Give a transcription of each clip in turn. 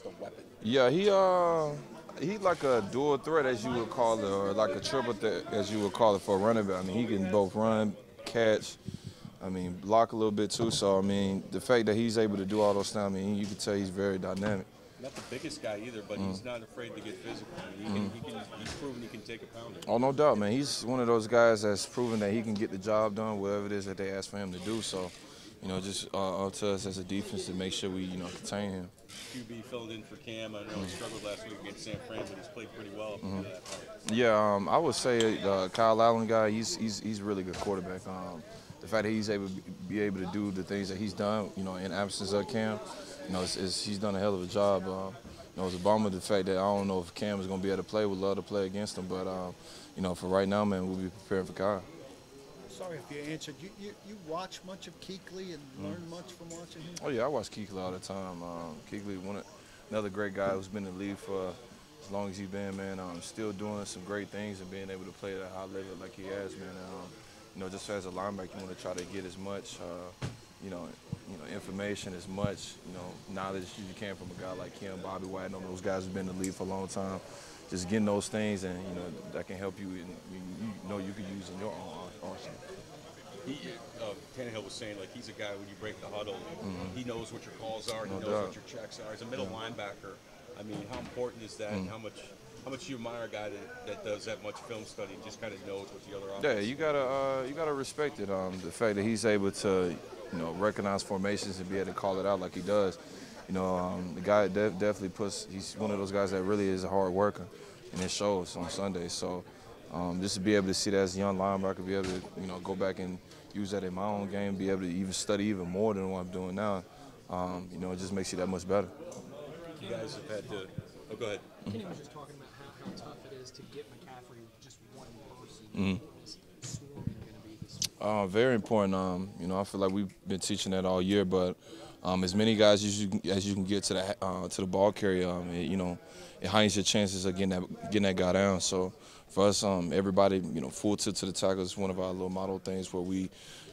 just a weapon. Yeah, he like a dual threat, as you would call it, or like a triple threat, as you would call it, for a running back. I mean, he can both run, catch, I mean, block a little bit too. So, I mean, the fact that he's able to do all those things, I mean, you can tell he's very dynamic. Not the biggest guy either, but he's not afraid to get physical. I mean, he's proven he can take a pounder. Oh, no doubt, man. He's one of those guys that's proven that he can get the job done, whatever it is that they ask for him to do. So, you know, just up to us as a defense to make sure we, you know, contain him. QB filled in for Cam. I know he struggled last week against San Fran, but he's played pretty well. Yeah, I would say the Kyle Allen guy, he's really good quarterback. The fact that he's able to be able to do the things that he's done, you know, in absence of Cam, you know, he's done a hell of a job. You know, it's a bummer the fact that I don't know if Cam is going to be able to play. We'd love to play against him, but you know, for right now, man, we'll be preparing for Kyle. Sorry if you answered. You watch much of Kuechly and learn much from watching him? Oh yeah, I watch Kuechly all the time. Kuechly, another great guy who's been in the league for as long as he's been, man. Still doing some great things and being able to play at a high level like he has, man. You know, just as a linebacker, you want to try to get as much, you know, information, as much, you know, knowledge as you can from a guy like him, Bobby White, and all those guys who've been in the league for a long time. Just getting those things, and you know, that can help you. And you know, you can use in your own arsenal. Tannehill was saying, like, he's a guy when you break the huddle, he knows what your calls are, he knows what your checks are. As a middle linebacker, I mean, how important is that? And how much do you admire a guy that does that much film study and just kind of knows what the other offense is? Yeah, you gotta respect it. The fact that he's able to, you know, recognize formations and be able to call it out like he does. You know, the guy definitely puts. He's one of those guys that really is a hard worker, and it shows on Sundays. So just to be able to see that as a young linebacker, be able to, you know, go back and use that in my own game, be able to even study even more than what I'm doing now. You know, it just makes you that much better. You guys have had to. Oh, go ahead. Kenny was just talking about how tough it is to get McCaffrey just one person. Very important. You know, I feel like we've been teaching that all year, but as many guys as you can get to the ball carrier, you know, it heightens your chances of getting that guy down. So for us, everybody, you know, full tilt to the tackle is one of our little model things where we,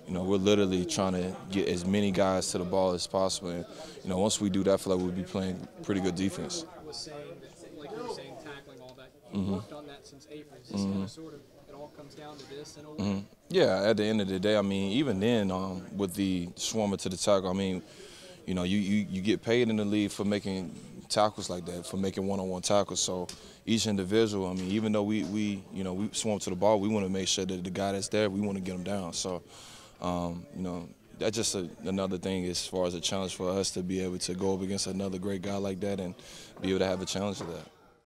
you know, we're literally trying to get as many guys to the ball as possible. And you know, once we do that, I feel like we'll be playing pretty good defense. Was saying that, like you were saying, tackling, all that. You've worked on that since April. Is this kind of sort of, it all comes down to this in a way? Yeah, at the end of the day, I mean, even then, with the swarmer to the tackle, I mean, you know, you get paid in the league for making tackles like that, for making one-on-one tackles. So each individual, I mean, even though we swarm to the ball, we want to make sure that the guy that's there, we want to get him down. So, you know, that's just another thing as far as a challenge for us to be able to go up against another great guy like that and be able to have a challenge to that.